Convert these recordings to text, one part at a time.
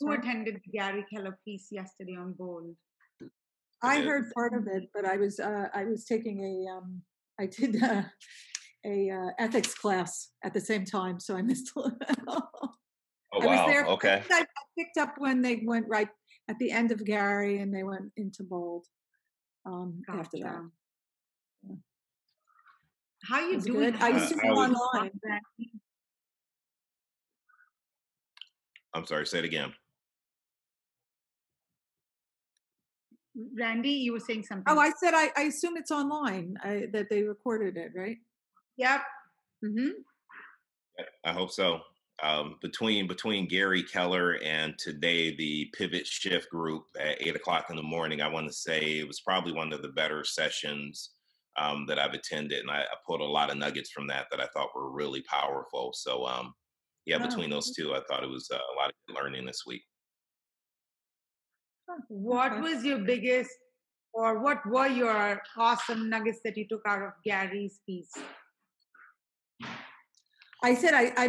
Who attended the Gary Keller piece yesterday on Bold? I heard part of it, but I was taking a I did a ethics class at the same time, so I missed a little. Oh, wow. I was there. Okay. I picked up when they went right at the end of Gary and they went into Bold after that. Yeah. How are you doing? I used to be online. I'm sorry, say it again. Randy, you were saying something. Oh, I said I assume it's online, that they recorded it, right? Yep. Mm-hmm. I hope so. Between Gary Keller and today, the Pivot Shift group at 8 o'clock in the morning, I want to say it was probably one of the better sessions that I've attended. And I pulled a lot of nuggets from that I thought were really powerful. So yeah, between those two, I thought it was a lot of good learning this week. What was your biggest, or what were your awesome nuggets that you took out of Gary's piece? I said I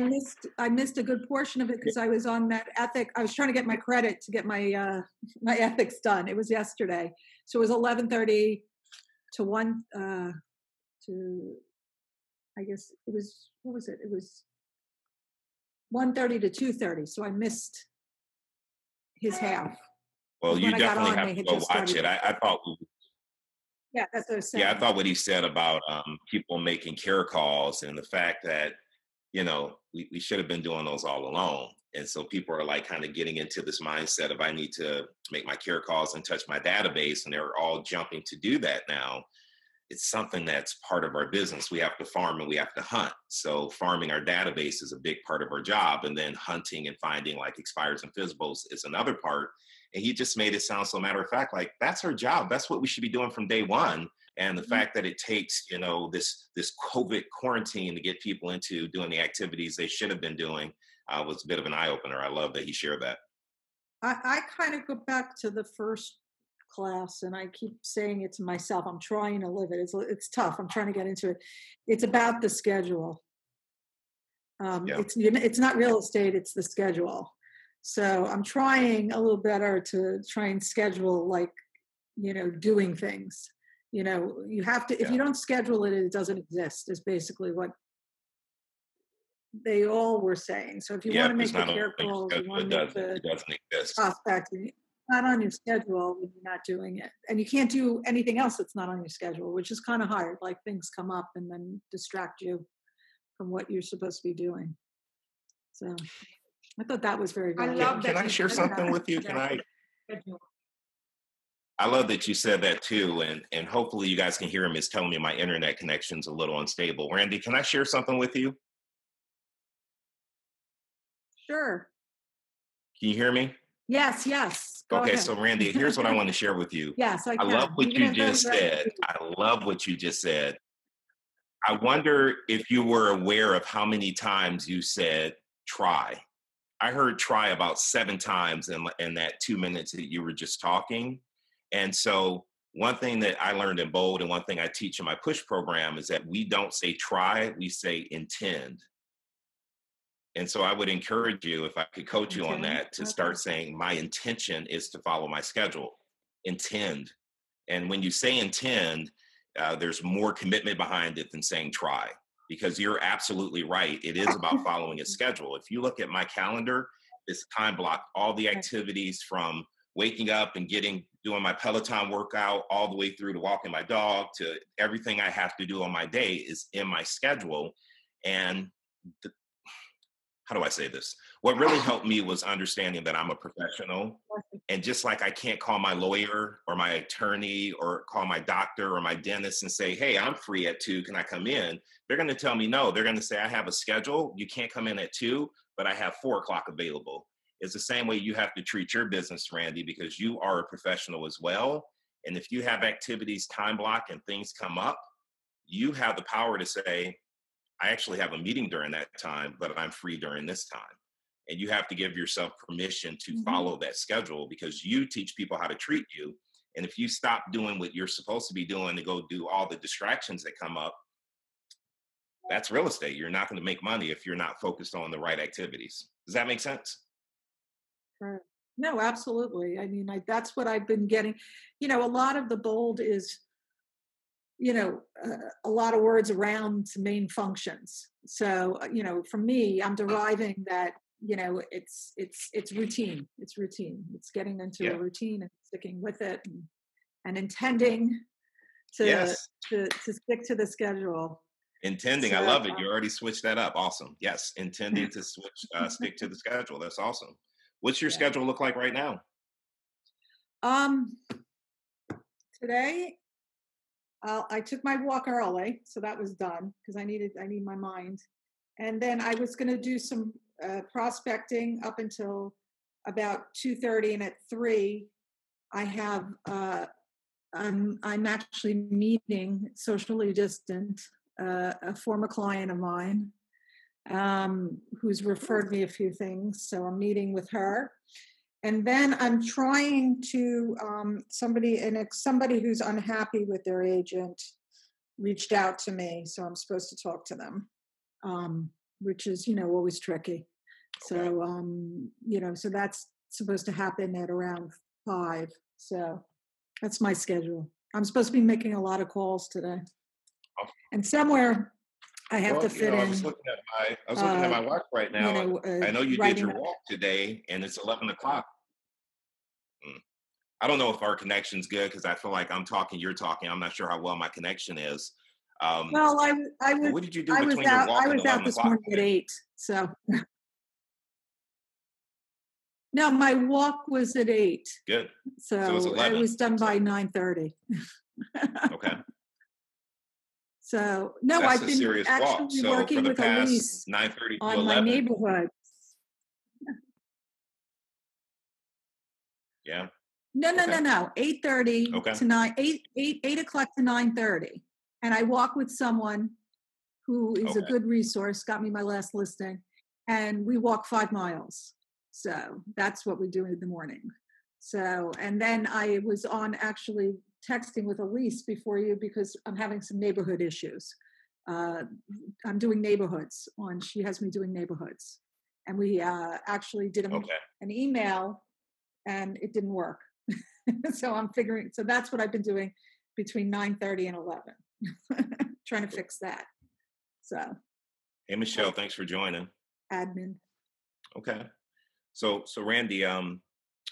missed a good portion of it because I was on that ethic. I was trying to get my credit to get my my ethics done. It was yesterday, so it was 11:30 to one to, I guess it was, what was it? It was 1:30 to 2:30. So I missed his half. Well, you definitely have to go watch it. I thought. Yeah, that's what I was saying. Yeah, I thought what he said about people making care calls and the fact that, you know, we should have been doing those all along. And so people are like kind of getting into this mindset of I need to make my care calls and touch my database. And they're all jumping to do that now. It's something that's part of our business. We have to farm and we have to hunt. So farming our database is a big part of our job. And then hunting and finding like expires and FISBOs is another part. And he just made it sound so matter of fact, like that's our job. That's what we should be doing from day one. And the fact that it takes, you know, this COVID quarantine to get people into doing the activities they should have been doing was a bit of an eye-opener. I love that he shared that. I kind of go back to the first class, and I keep saying it to myself. I'm trying to live it. It's tough. I'm trying to get into it. It's about the schedule. It's not real estate. It's the schedule. So I'm trying a little better to try and schedule, like, you know, doing things. You know, you have to, if you don't schedule it, it doesn't exist, is basically what they all were saying. So if you want to make the care calls, you want to make the prospecting, not on your schedule when you're not doing it. And you can't do anything else that's not on your schedule, which is kind of hard. Like things come up and then distract you from what you're supposed to be doing. So I thought that was very good. I love that. Can I share something with you? Can I? I love that you said that too. And hopefully you guys can hear him. He's telling me my internet connection's a little unstable. Randy, can I share something with you? Sure. Can you hear me? Yes, yes. Go ahead. So Randy, here's what I want to share with you. Yes, I can. I love what you just said. I love what you just said. I wonder if you were aware of how many times you said, try. I heard try about 7 times in that 2 minutes that you were just talking. And so one thing that I learned in Bold and one thing I teach in my push program is that we don't say try, we say intend. And so I would encourage you, if I could coach you on that, to start saying my intention is to follow my schedule, intend. And when you say intend, there's more commitment behind it than saying try. Because you're absolutely right. It is about following a schedule. If you look at my calendar, it's time blocked. All the activities from waking up and doing my Peloton workout all the way through to walking my dog to everything I have to do on my day is in my schedule. And how do I say this? What really helped me was understanding that I'm a professional. And just like I can't call my lawyer or my attorney or call my doctor or my dentist and say, hey, I'm free at 2, can I come in? They're going to tell me no. They're going to say, I have a schedule. You can't come in at 2, but I have 4 o'clock available. It's the same way you have to treat your business, Randy, because you are a professional as well. And if you have activities, time block, and things come up, you have the power to say, I actually have a meeting during that time, but I'm free during this time. And you have to give yourself permission to follow that schedule because you teach people how to treat you. And if you stop doing what you're supposed to be doing to go do all the distractions that come up, that's real estate. You're not going to make money if you're not focused on the right activities. Does that make sense? Sure. No, absolutely. I mean, that's what I've been getting. You know, a lot of the bold is, you know, a lot of words around main functions. So, you know, for me, I'm deriving that, you know, it's routine. It's getting into a routine and sticking with it and intending to stick to the schedule. Intending. So, I love it. You already switched that up. Awesome. Yes. Intending to stick to the schedule. That's awesome. What's your schedule look like right now? Today, I took my walk early, so that was done because I need my mind. And then I was going to do some prospecting up until about 2:30, and at 3, I have I'm actually meeting, socially distant, a former client of mine who's referred me a few things, so I'm meeting with her. And then I'm trying to somebody who's unhappy with their agent reached out to me, so I'm supposed to talk to them, which is, you know, always tricky. Okay. So you know, so that's supposed to happen at around 5. So that's my schedule. I'm supposed to be making a lot of calls today. And somewhere I have to fit in. I was looking at my watch right now. You know, I know you did your walk today, and it's 11 o'clock. I don't know if our connection's good because I feel like I'm talking, you're talking. I'm not sure how well my connection is. Well, I would. What did you do between your walk and 11 o'clock? I was out this morning at 8, so. No, my walk was at 8. Good. So it was done by 9:30. Okay. So no, that's I've been actually working with Elise on my neighborhood. Yeah. No. 8:30 to 9. 8 o'clock to 9:30, and I walk with someone who is a good resource. Got me my last listing, and we walk 5 miles. So that's what we do in the morning. So and then I was on actually texting with Elise before you because I'm having some neighborhood issues. I'm doing neighborhoods on, she has me doing neighborhoods. And we actually did an email and it didn't work. So so that's what I've been doing between 9:30 and 11, trying to fix that. So. Hey, Michelle, thanks for joining. Admin. Okay. So Randy,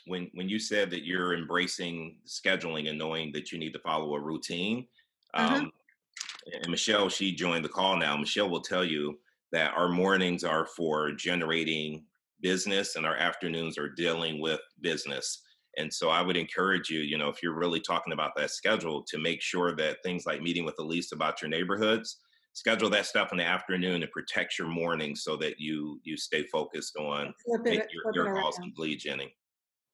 when you said that you're embracing scheduling and knowing that you need to follow a routine, and Michelle, she joined the call now. Michelle will tell you that our mornings are for generating business and our afternoons are dealing with business. And so I would encourage you, you know, if you're really talking about that schedule, to make sure that things like meeting with Elise about your neighborhoods, schedule that stuff in the afternoon and protect your morning so that you stay focused on your calls complete, Jenny.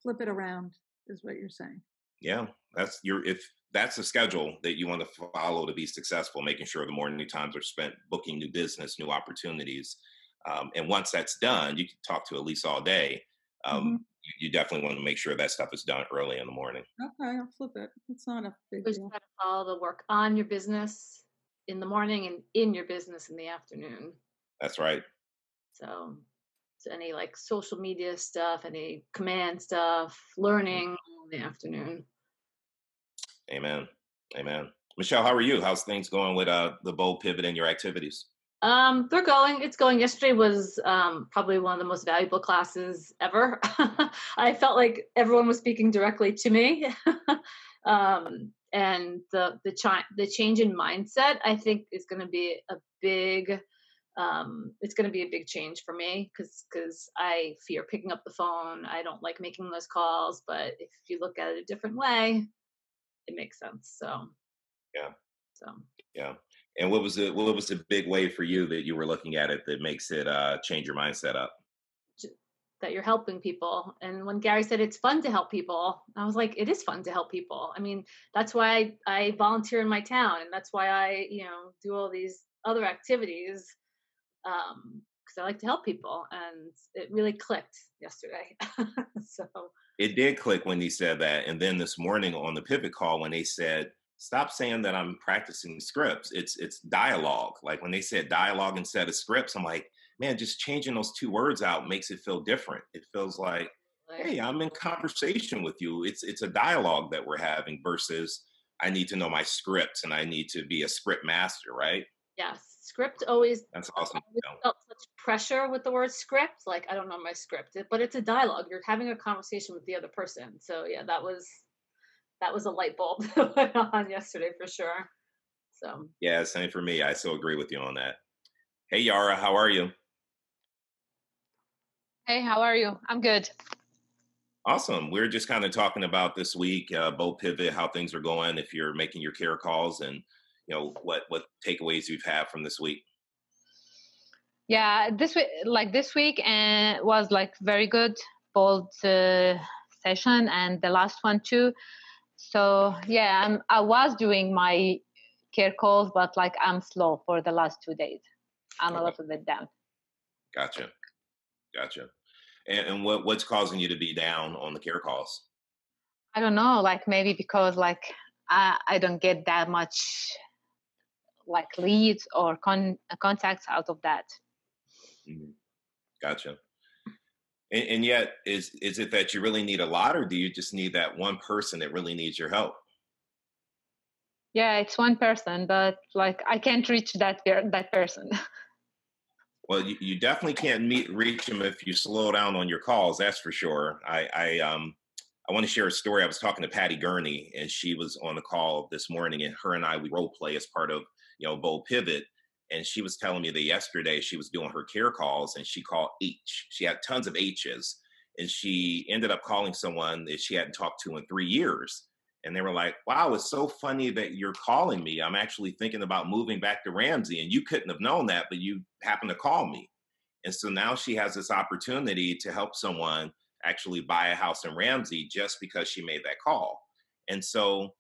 Flip it around is what you're saying. Yeah, if that's the schedule that you want to follow to be successful, making sure the morning times are spent booking new business, new opportunities. And once that's done, you can talk to Elise all day. You definitely want to make sure that stuff is done early in the morning. Okay, I'll flip it. It's not a big deal. You have all the work on your business in the morning and in your business in the afternoon. That's right. So any like social media stuff, any command stuff, learning in the afternoon. Amen. Michelle, how are you? How's things going with the Bold Pivot and your activities? They're going. It's going. Yesterday was probably one of the most valuable classes ever. I felt like everyone was speaking directly to me. And the change in mindset, I think, is going to be a big. It's going to be a big change for me because I fear picking up the phone. I don't like making those calls, but if you look at it a different way, it makes sense. So. And what was the big way for you that you were looking at it that makes it change your mindset up? That you're helping people. And when Gary said it's fun to help people, I was like, it is fun to help people. I mean, that's why I volunteer in my town, and that's why I, you know, do all these other activities. Because I like to help people, and it really clicked yesterday. So it did click when he said that, and then this morning on the pivot call when they said, "Stop saying that I'm practicing scripts. It's dialogue." Like when they said dialogue instead of scripts, I'm like, man, just changing those two words out makes it feel different. It feels like hey, I'm in conversation with you. It's a dialogue that we're having versus I need to know my script and I need to be a script master, right? Yes. Script always, that's awesome. I always felt such pressure with the word script. Like, I don't know my script, but it's a dialogue. You're having a conversation with the other person. So yeah, that was a light bulb that went on yesterday for sure. So yeah, same for me. I still agree with you on that. Hey, Yara, how are you? Hey, how are you? I'm good. Awesome. We're just kind of talking about this week, Bold Pivot, how things are going, if you're making your care calls, and you know, what takeaways you've had from this week. Yeah, this week and was like very good bold session, and the last one too. So yeah, I was doing my care calls, but like I'm slow for the last 2 days. I'm a little bit down. Gotcha. And what's causing you to be down on the care calls? I don't know, like maybe because like I don't get that much like leads or contacts out of that. Mm-hmm. Gotcha. And yet, is it that you really need a lot, or do you just need that one person that really needs your help? Yeah, it's one person, but like I can't reach that person. Well, you definitely can't reach them if you slow down on your calls. That's for sure. I want to share a story. I was talking to Patty Gurney, and she was on the call this morning, and her and I, we role play as part of, you know, Bold Pivot. And she was telling me that yesterday she was doing her care calls, and she called H. She had tons of H's, and she ended up calling someone that she hadn't talked to in 3 years. And they were like, wow, it's so funny that you're calling me. I'm actually thinking about moving back to Ramsey, and you couldn't have known that, but you happened to call me. And so now she has this opportunity to help someone actually buy a house in Ramsey just because she made that call. And so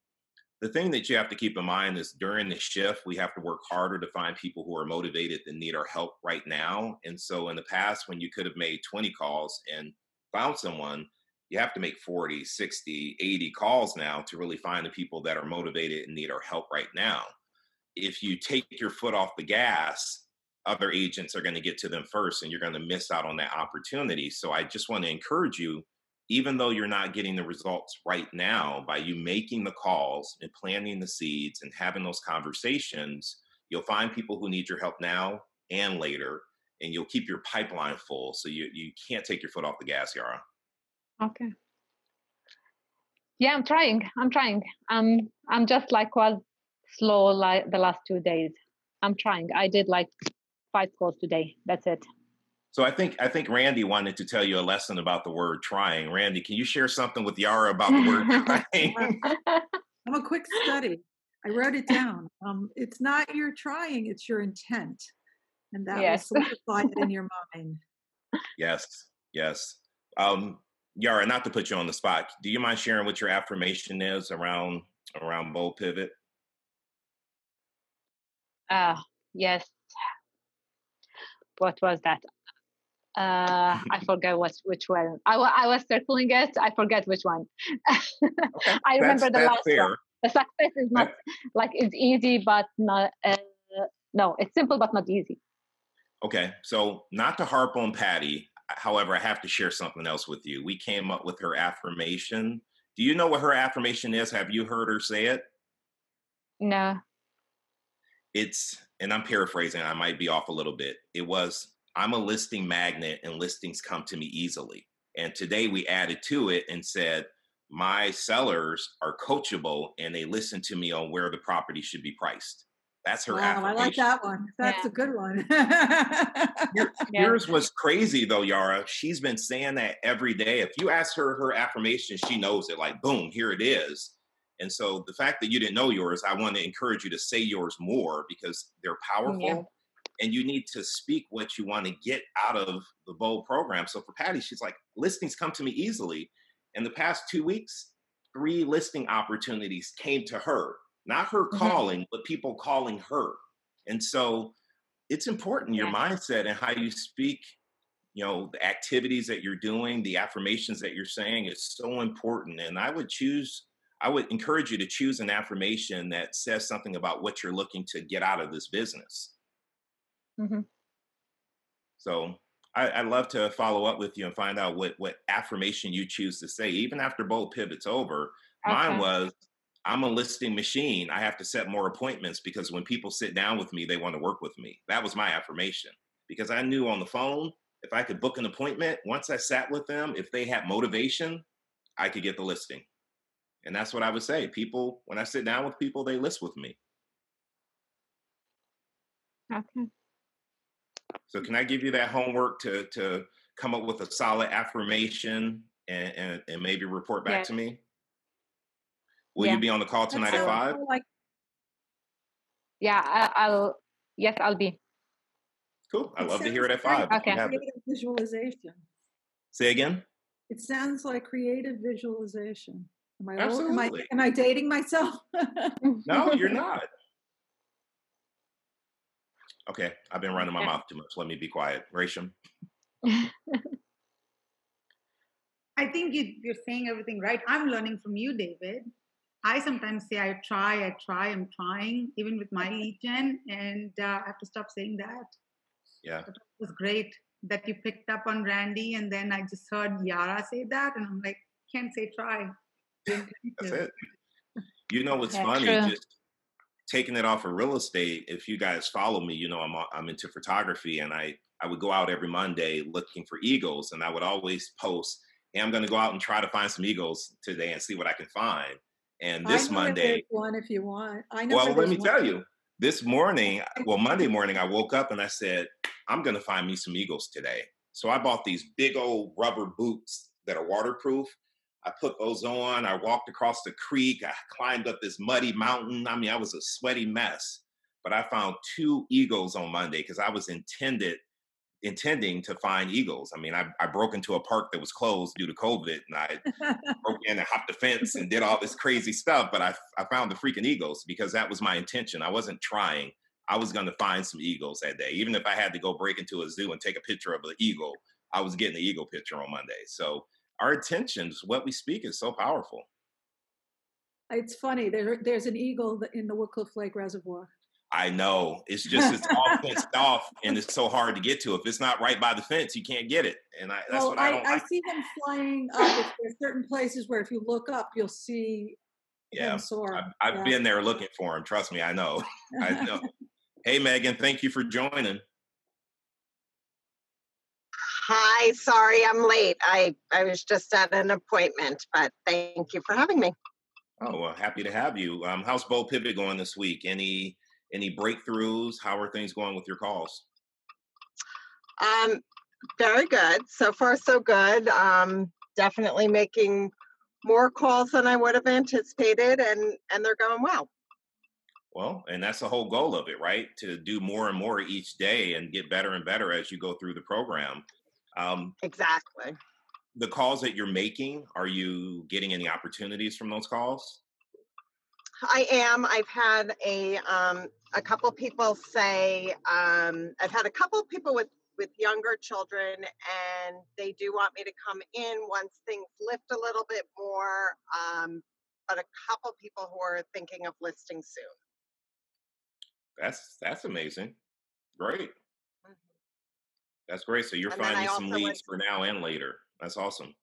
the thing that you have to keep in mind is during the shift, we have to work harder to find people who are motivated and need our help right now. And so in the past, when you could have made 20 calls and found someone, you have to make 40, 60, 80 calls now to really find the people that are motivated and need our help right now. If you take your foot off the gas, other agents are going to get to them first, and you're going to miss out on that opportunity. So I just want to encourage you, even though you're not getting the results right now, by you making the calls and planting the seeds and having those conversations, you'll find people who need your help now and later, and you'll keep your pipeline full. So you can't take your foot off the gas, Yara. Okay. Yeah, I'm trying. I'm just like was slow like the last 2 days. I'm trying. I did like 5 calls today. That's it. So I think Randy wanted to tell you a lesson about the word trying. Randy, can you share something with Yara about the word trying? I'm a quick study. I wrote it down. It's not your trying, it's your intent. And that will solidify it in your mind. Yes. Yara, not to put you on the spot, do you mind sharing what your affirmation is around Bold Pivot? Yes. What was that? I forgot which one. I was circling it. I forget which one. Okay. I remember the last fair. One. The success is not like it's easy, but not. No, it's simple but not easy. Okay, so not to harp on Patty. However, I have to share something else with you. We came up with her affirmation. Do you know what her affirmation is? Have you heard her say it? No. It's, and I'm paraphrasing, I might be off a little bit. It was, I'm a listing magnet and listings come to me easily. And today we added to it and said, my sellers are coachable and they listen to me on where the property should be priced. That's her affirmation. I like that one. That's a good one. Yours was crazy though, Yara. She's been saying that every day. If you ask her affirmation, she knows it. Like, boom, here it is. And so the fact that you didn't know yours, I want to encourage you to say yours more because they're powerful. Yeah. And you need to speak what you want to get out of the Bold program. So for Patty, she's like, listings come to me easily. In the past 2 weeks, 3 listing opportunities came to her. Not her calling, but people calling her. And so it's important, your mindset and how you speak, you know, the activities that you're doing, the affirmations that you're saying is so important. And I would encourage you to choose an affirmation that says something about what you're looking to get out of this business. Mm-hmm. So I'd love to follow up with you and find out what affirmation you choose to say, even after Bold Pivot's over. Okay. Mine was, I'm a listing machine. I have to set more appointments because when people sit down with me, they want to work with me. That was my affirmation, because I knew on the phone, if I could book an appointment, once I sat with them, if they had motivation, I could get the listing. And that's what I would say. People, when I sit down with people, they list with me. Okay. So can I give you that homework to come up with a solid affirmation and maybe report back to me? Will you be on the call tonight at 5? I'll be. Cool. I love to hear it at 5. Okay. Creative visualization. Say again? It sounds like creative visualization. Absolutely. Am I dating myself? No, you're not. Okay, I've been running my mouth too much. Let me be quiet. Rachel? I think you're saying everything right. I'm learning from you, David. I sometimes say I try, I'm trying, even with my lead gen, and I have to stop saying that. Yeah. But it was great that you picked up on Randy, and then I just heard Yara say that, and I'm like, can't say try. That's it. You know what's funny? True. Just taking it off of real estate, if you guys follow me, you know I'm into photography, and I would go out every Monday looking for eagles, and I would always post, hey, I'm going to go out and try to find some eagles today and see what I can find. And this Monday, one if you want. I know. Well, let me tell you, this morning, Monday morning, I woke up and I said, I'm going to find me some eagles today. So I bought these big old rubber boots that are waterproof. I put those on, I walked across the creek, I climbed up this muddy mountain. I mean, I was a sweaty mess, but I found 2 eagles on Monday because I was intending to find eagles. I mean, I broke into a park that was closed due to COVID, and I broke in and hopped the fence and did all this crazy stuff, but I found the freaking eagles because that was my intention. I wasn't trying. I was going to find some eagles that day. Even if I had to go break into a zoo and take a picture of an eagle, I was getting the eagle picture on Monday. So our intentions, what we speak, is so powerful. It's funny. There's an eagle in the Woodcliffe Lake Reservoir. I know. It's just, it's all fenced off, and it's so hard to get to. If it's not right by the fence, you can't get it. And I see them flying up. There's certain places where if you look up, you'll see them soar. I've been there looking for them. Trust me, I know. I know. Hey, Megan, thank you for joining. Hi, sorry I'm late. I was just at an appointment, but thank you for having me. Oh, well, happy to have you. How's Bold Pivot going this week? Any breakthroughs? How are things going with your calls? Very good. So far, so good. Definitely making more calls than I would have anticipated, and they're going well. Well, and that's the whole goal of it, right? To do more and more each day and get better and better as you go through the program. Exactly. The calls that you're making, are you getting any opportunities from those calls? I am. I've had a couple people say, I've had a couple people with younger children, and they do want me to come in once things lift a little bit more, but a couple people who are thinking of listing soon. That's amazing. Great. That's great. So you're finding some leads for now and later. That's awesome.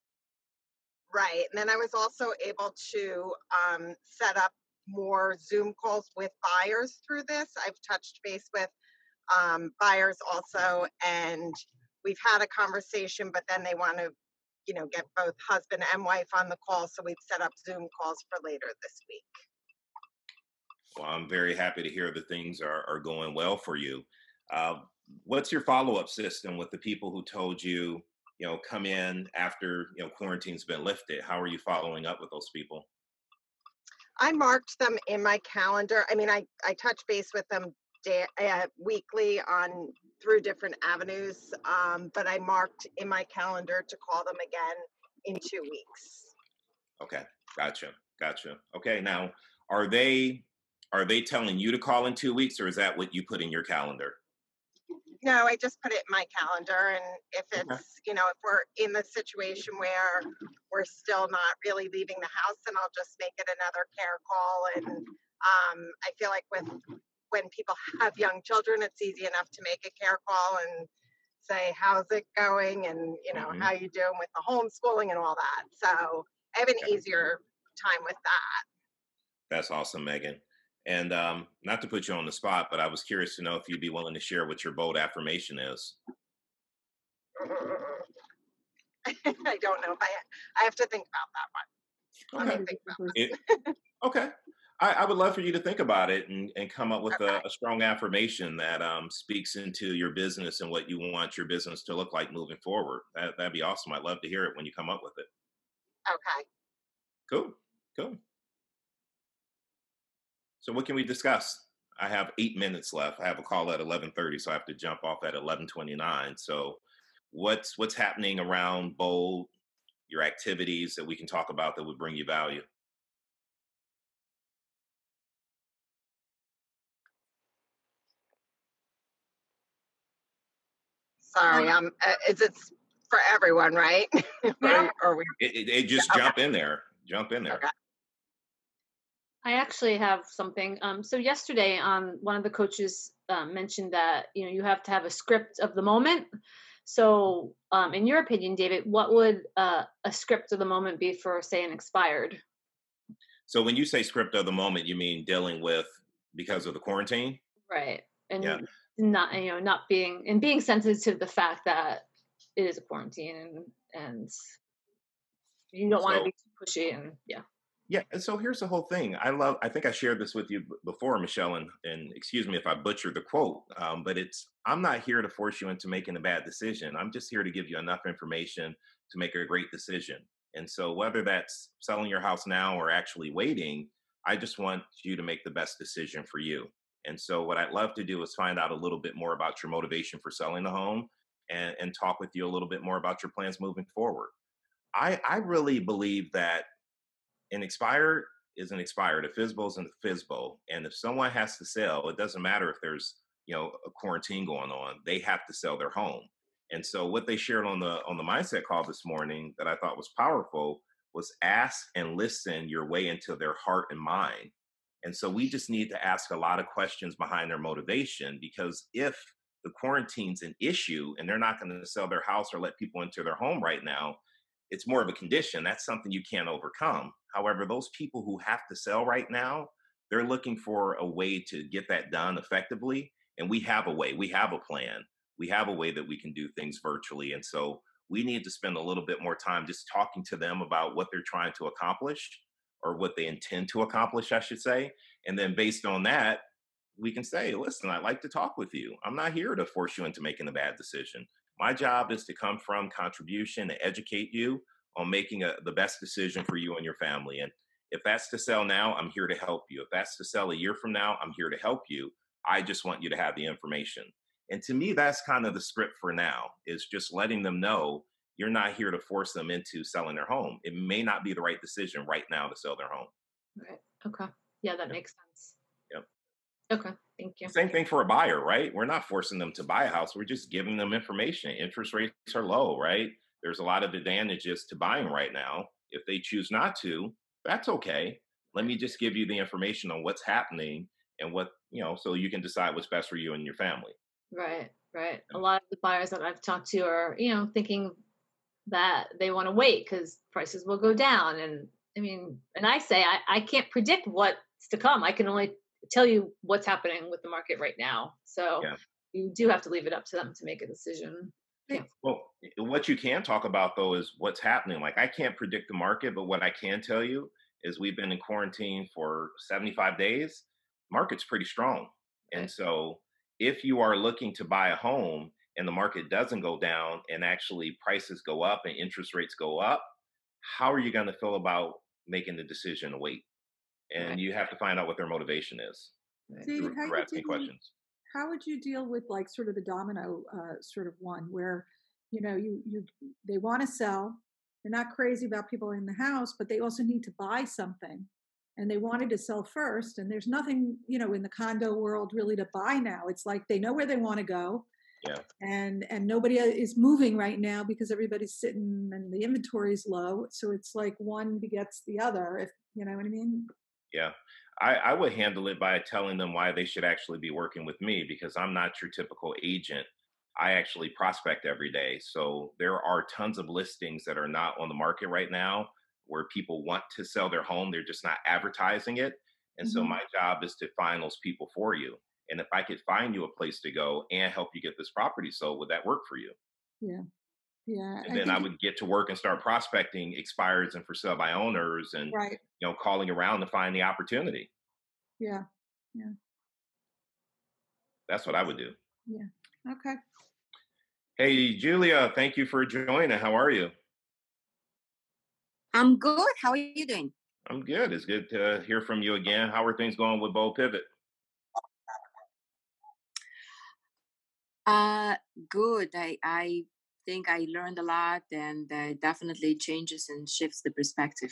Right. And then I was also able to set up more Zoom calls with buyers through this. I've touched base with buyers also, and we've had a conversation, but then they want to, get both husband and wife on the call. So we've set up Zoom calls for later this week. Well, I'm very happy to hear that things are going well for you. What's your follow-up system with the people who told you, come in after, quarantine's been lifted? How are you following up with those people? I marked them in my calendar. I mean, I touch base with them weekly through different avenues, but I marked in my calendar to call them again in 2 weeks. Okay. Gotcha. Okay. Now, are they telling you to call in 2 weeks, or is that what you put in your calendar? No, I just put it in my calendar, and if it's, if we're in the situation where we're still not really leaving the house, then I'll just make it another care call. And I feel like when people have young children, it's easy enough to make a care call and say, how's it going? And, you know, how you doing with the homeschooling and all that. So I have an easier time with that. That's awesome, Megan. And not to put you on the spot, but I was curious to know if you'd be willing to share what your bold affirmation is. I don't know. I have to think about that one. Okay. Let me think about it. Okay. I would love for you to think about it and come up with a strong affirmation that speaks into your business and what you want your business to look like moving forward. That'd be awesome. I'd love to hear it when you come up with it. Okay. Cool. So what can we discuss? I have 8 minutes left. I have a call at 11:30, so I have to jump off at 11:29. So what's happening around Bold, your activities that we can talk about that would bring you value? Sorry, is it for everyone, right? Yeah. Or we... it just jump in there. Jump in there. Okay. I actually have something. So yesterday, one of the coaches mentioned that, you know, you have to have a script of the moment. So in your opinion, David, what would a script of the moment be for, say, an expired? So when you say script of the moment, you mean dealing with because of the quarantine? Right. And yeah. Being sensitive to the fact that it is a quarantine and you don't want to be too pushy. And yeah. And so here's the whole thing. I think I shared this with you before, Michelle, and excuse me if I butchered the quote, but it's, I'm not here to force you into making a bad decision. I'm just here to give you enough information to make a great decision. And so whether that's selling your house now or actually waiting, I just want you to make the best decision for you. And so what I'd love to do is find out a little bit more about your motivation for selling the home and talk with you a little bit more about your plans moving forward. I really believe that an expired is an expired, a FSBO is a FSBO. And if someone has to sell, it doesn't matter if there's, you know, a quarantine going on, they have to sell their home. And so what they shared on the mindset call this morning that I thought was powerful was ask and listen your way into their heart and mind. And so we just need to ask a lot of questions behind their motivation, because if the quarantine's an issue and they're not going to sell their house or let people into their home right now, it's more of a condition. That's something you can't overcome. However, those people who have to sell right now, they're looking for a way to get that done effectively. And we have a way, we have a plan, we have a way that we can do things virtually. And so we need to spend a little bit more time just talking to them about what they're trying to accomplish, or what they intend to accomplish, I should say. And then based on that, we can say, listen, I'd like to talk with you. I'm not here to force you into making a bad decision. My job is to come from contribution and educate you on making the best decision for you and your family. And if that's to sell now, I'm here to help you. If that's to sell a year from now, I'm here to help you. I just want you to have the information. And to me, that's kind of the script for now, is just letting them know you're not here to force them into selling their home. It may not be the right decision right now to sell their home. Right. Okay. Yeah, that makes sense. Yep. Okay. Thank you. Same thing for a buyer, right? We're not forcing them to buy a house. We're just giving them information. Interest rates are low, right? There's a lot of advantages to buying right now. If they choose not to, that's okay. Let me just give you the information on what's happening and what, you know, so you can decide what's best for you and your family. Right. Right. A lot of the buyers that I've talked to are, you know, thinking that they want to wait because prices will go down. And I mean, and I say, I can't predict what's to come. I can only tell you what's happening with the market right now. So you do have to leave it up to them to make a decision. Yeah. Well, what you can talk about though, is what's happening. Like, I can't predict the market, but what I can tell you is we've been in quarantine for 75 days. Market's pretty strong. Okay. And so if you are looking to buy a home, and the market doesn't go down and actually prices go up and interest rates go up, how are you going to feel about making the decision to wait? And you have to find out what their motivation is. David, how asking questions. How would you deal with like sort of the domino sort of one where, you know, they want to sell, they're not crazy about people in the house, but they also need to buy something and they wanted to sell first. And there's nothing, you know, in the condo world really to buy now. It's like, they know where they want to go. Yeah. And nobody is moving right now because everybody's sitting and the inventory is low. So it's like one begets the other, if you know what I mean? Yeah. I would handle it by telling them why they should actually be working with me, because I'm not your typical agent I actually prospect every day. So there are tons of listings that are not on the market right now where people want to sell their home. They're just not advertising it. And so my job is to find those people for you. And if I could find you a place to go and help you get this property sold, would that work for you? Yeah. Yeah. And then I would get to work and start prospecting expireds and for sale by owners and, you know, calling around to find the opportunity. Yeah. Yeah. That's what I would do. Yeah. Okay. Hey, Julia, thank you for joining. How are you? I'm good. How are you doing? I'm good. It's good to hear from you again. How are things going with Bold Pivot? Good. I think I learned a lot, and definitely changes and shifts the perspective.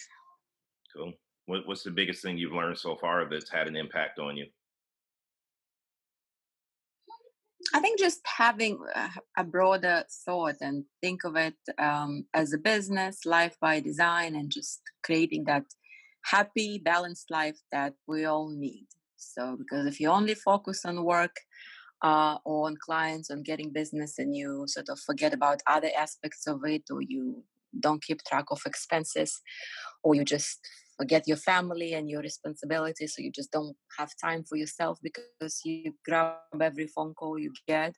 Cool. What's the biggest thing you've learned so far that's had an impact on you? I think just having a broader thought and think of it as a business, life by design, and just creating that happy, balanced life that we all need. So, because if you only focus on work, or on clients, on getting business, and you sort of forget about other aspects of it, or you don't keep track of expenses, or you just forget your family and your responsibilities, so you just don't have time for yourself because you grab every phone call you get.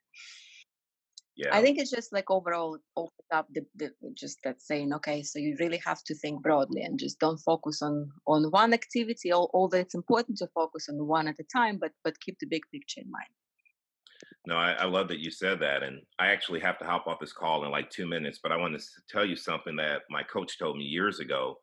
Yeah, I think it's just like overall opened up the just that saying, okay, so you really have to think broadly and just don't focus on one activity, although it's important to focus on one at a time, but keep the big picture in mind. No, I love that you said that. And I actually have to hop off this call in like 2 minutes, but I want to tell you something that my coach told me years ago.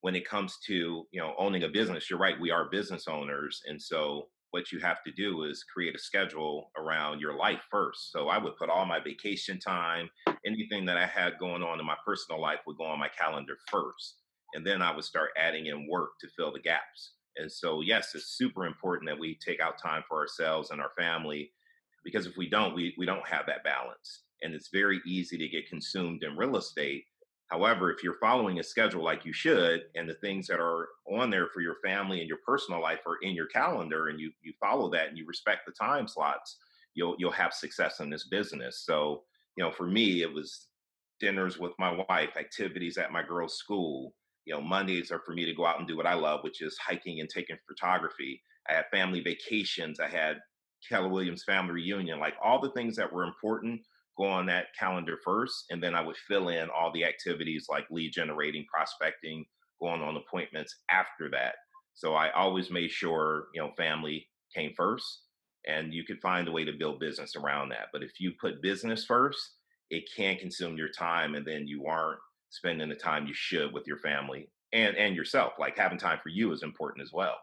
When it comes to, you know, owning a business, you're right, we are business owners. And so what you have to do is create a schedule around your life first. So I would put all my vacation time, anything that I had going on in my personal life would go on my calendar first. And then I would start adding in work to fill the gaps. And so, yes, it's super important that we take out time for ourselves and our family, because if we don't, we don't have that balance. And it's very easy to get consumed in real estate. However, if you're following a schedule like you should, and the things that are on there for your family and your personal life are in your calendar, and you follow that and you respect the time slots, you'll have success in this business. So, you know, for me, it was dinners with my wife, activities at my girl's school. You know, Mondays are for me to go out and do what I love, which is hiking and taking photography. I had family vacations. I had Keller Williams family reunion, like all the things that were important go on that calendar first. And then I would fill in all the activities like lead generating, prospecting, going on appointments after that. So I always made sure, you know, family came first, and you could find a way to build business around that. But if you put business first, it can consume your time, and then you aren't spending the time you should with your family and yourself. Like having time for you is important as well.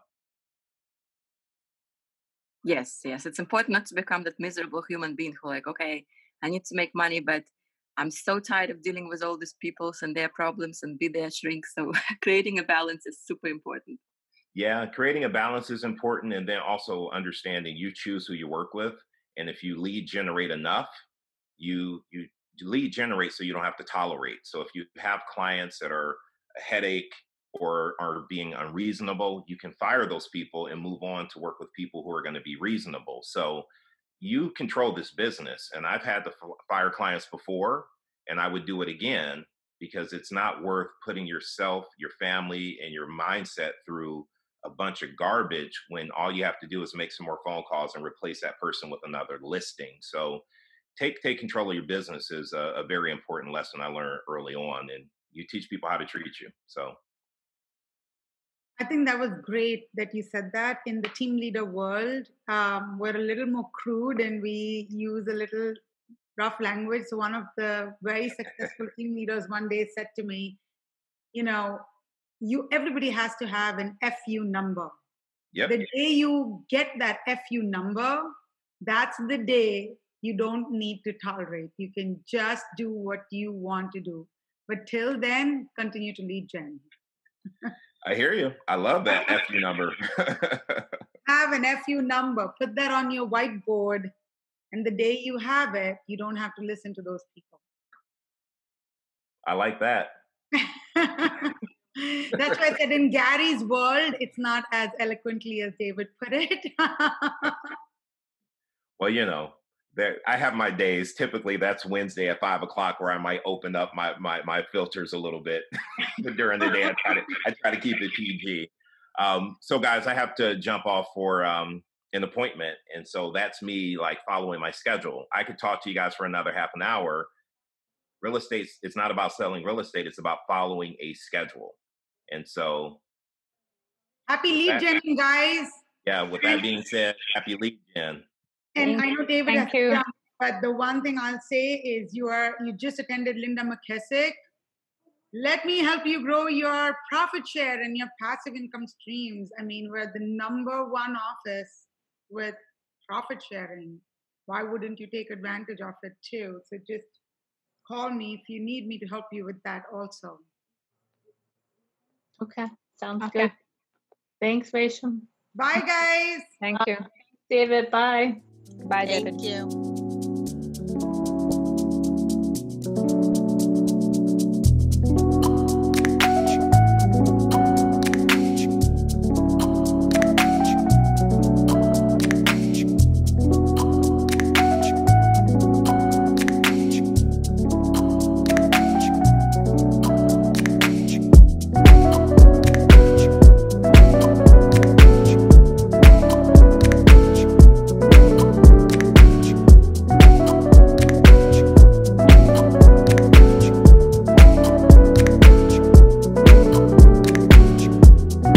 Yes, yes. It's important not to become that miserable human being who like, okay, I need to make money, but I'm so tired of dealing with all these people and their problems and be their shrink. So creating a balance is super important. Yeah, creating a balance is important. And then also understanding you choose who you work with. And if you lead generate enough, you lead generate so you don't have to tolerate. So if you have clients that are a headache, or are being unreasonable, you can fire those people and move on to work with people who are going to be reasonable. So you control this business. And I've had to fire clients before, and I would do it again, because it's not worth putting yourself, your family, and your mindset through a bunch of garbage when all you have to do is make some more phone calls and replace that person with another listing. So take control of your business is a very important lesson I learned early on. And you teach people how to treat you. So I think that was great that you said that. In the team leader world, we're a little more crude and we use a little rough language. So one of the very successful team leaders one day said to me, you know, everybody has to have an FU number. Yep. The day you get that FU number, that's the day you don't need to tolerate. You can just do what you want to do. But till then, continue to lead gen. I hear you. I love that FU number. Have an FU number. Put that on your whiteboard. And the day you have it, you don't have to listen to those people. I like that. That's why I said in Gary's world, it's not as eloquently as David put it. Well, you know, that I have my days. Typically, that's Wednesday at 5 o'clock where I might open up my filters a little bit during the day. I try to keep it PG. So guys, I have to jump off for an appointment. And so that's me like following my schedule. I could talk to you guys for another half an hour. Real estate, it's not about selling real estate. It's about following a schedule. And so happy lead gen, guys. Yeah. With that being said, happy lead gen. And I know David has done, but the one thing I'll say is you just attended Linda McKessick. Let me help you grow your profit share and your passive income streams. I mean, we're the #1 office with profit sharing. Why wouldn't you take advantage of it too? So just call me if you need me to help you with that also. Okay. Sounds good. Thanks, Rachel. Bye, guys. Thank you. David, bye. Bye, David. Thank you.